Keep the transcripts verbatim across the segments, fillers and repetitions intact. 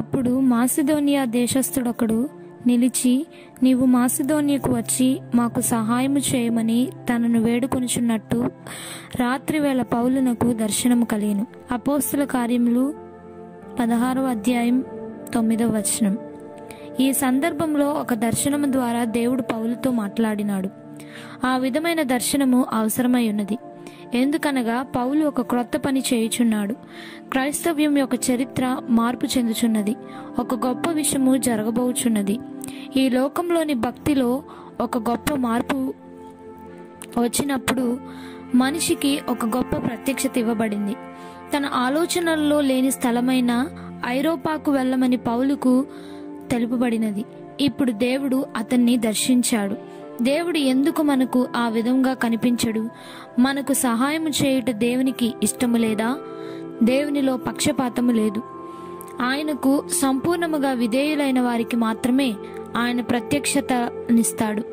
అప్పుడు మాసిదోనియా దేశస్థుడొకడు నిలిచి, నీవు మాసిదోనియకు వచ్చి మాకు సహాయము చేయమని తనను వేడుకొనుచున్నట్టు రాత్రివేళ పౌలునకు దర్శనము కలిగెను. అపోస్తుల కార్యములు పదహారవ అధ్యాయం తొమ్మిదవ వచనం. ఈ సందర్భంలో ఒక దర్శనము ద్వారా దేవుడు పౌలుతో మాట్లాడినాడు. ఆ విధమైన దర్శనము అవసరమై ఉన్నది. ఎందుకనగా పౌలు ఒక క్రొత్త పని చేయుచున్నాడు. క్రైస్తవ్యం యొక్క చరిత్ర మార్పు చెందుచున్నది. ఒక గొప్ప విషయము జరగబోచున్నది. ఈ లోకంలోని భక్తిలో ఒక గొప్ప మార్పు వచ్చినప్పుడు మనిషికి ఒక గొప్ప ప్రత్యక్షత ఇవ్వబడింది. తన ఆలోచనల్లో లేని స్థలమైన ఐరోపాకు వెళ్ళమని పౌలుకు తెలుపబడినది. ఇప్పుడు దేవుడు అతన్ని దర్శించాడు. దేవుడు ఎందుకు మనకు ఆ విధంగా కనిపించడు? మనకు సహాయం చేయుట దేవునికి ఇష్టము లేదా? దేవునిలో పక్షపాతము లేదు. ఆయనకు సంపూర్ణముగా విధేయులైన వారికి మాత్రమే ఆయన ప్రత్యక్షతనిస్తాడు.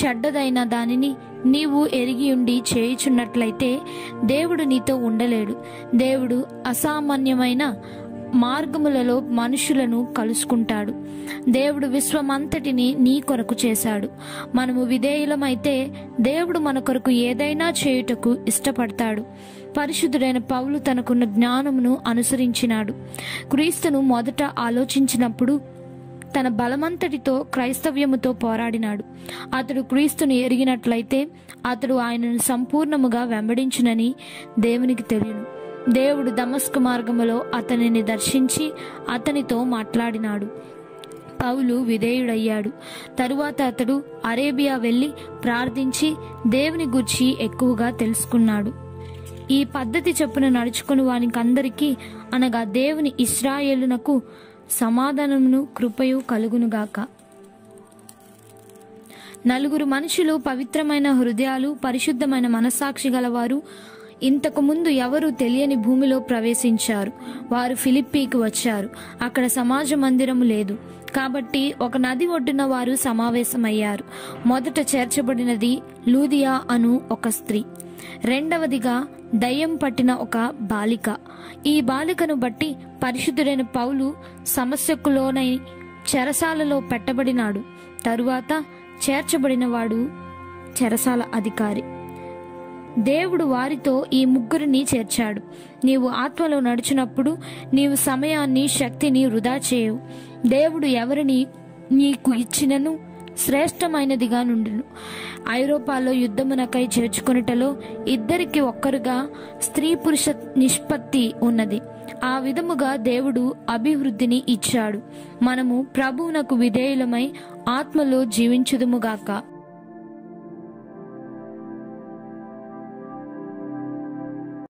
చెడ్డదైన దానిని నీవు ఎరిగి ఉండి చేయుచున్నట్లయితే దేవుడు నీతో ఉండలేడు. దేవుడు అసామాన్యమైన మార్గములలో మనుషులను కలుసుకుంటాడు. దేవుడు విశ్వమంతటిని నీ కొరకు చేశాడు. మనము విధేయులమైతే దేవుడు మన కొరకు ఏదైనా చేయుటకు ఇష్టపడతాడు. పరిశుద్ధుడైన పౌలు తనకున్న జ్ఞానమును అనుసరించినాడు. క్రీస్తును మొదట ఆలోచించినప్పుడు తన బలమంతటితో క్రైస్తవ్యముతో పోరాడినాడు. అతడు క్రీస్తును ఎరిగినట్లయితే అతడు ఆయనను సంపూర్ణముగా వెంబడించునని దేవునికి తెలియను. దేవుడు దమస్కు మార్గములో అతనిని దర్శించి అతనితో మాట్లాడినాడు. పౌలు విధేయుడయ్యాడు. తరువాత అతడు అరేబియా వెళ్ళి ప్రార్థించి దేవుని గురించి ఎక్కువగా తెలుసుకున్నాడు. ఈ పద్ధతి చొప్పున నడుచుకుని వానికందరికీ, అనగా దేవుని ఇశ్రాయేలునకు సమాధానమును కృపయు కలుగునుగాక. నలుగురు మనుషులు, పవిత్రమైన హృదయాలు, పరిశుద్ధమైన మనస్సాక్షి గలవారు ఇంతకు ముందు ఎవరు తెలియని భూమిలో ప్రవేశించారు. వారు ఫిలిప్పీకి వచ్చారు. అక్కడ సమాజ మందిరము లేదు. కాబట్టి ఒక నది ఒడ్డున వారు సమావేశమయ్యారు. మొదట చేర్చబడినది లూదియా అను ఒక స్త్రీ, రెండవదిగా దయ్యం పట్టిన ఒక బాలిక. ఈ బాలికను బట్టి పరిశుద్ధుడైన పౌలు సమస్యకులోనై చెరసాలలో పెట్టబడినాడు. తరువాత చేర్చబడినవాడు చెరసాల అధికారి. దేవుడు వారితో ఈ ముగ్గురిని చేర్చాడు. నీవు ఆత్మలో నడిచినప్పుడు నీవు సమయాన్ని, శక్తిని వృధా చేయవు. దేవుడు ఎవరిని నీకు ఇచ్చినను శ్రేష్టమైనదిగా నుండును. ఐరోపాలో యుద్ధమునకై చేర్చుకొనుటలో ఇద్దరికి ఒక్కరుగా స్త్రీ పురుష నిష్పత్తి ఉన్నది. ఆ విధముగా దేవుడు అభివృద్ధిని ఇచ్చాడు. మనము ప్రభువునకు విధేయులమై ఆత్మలో జీవించుదుముగాక.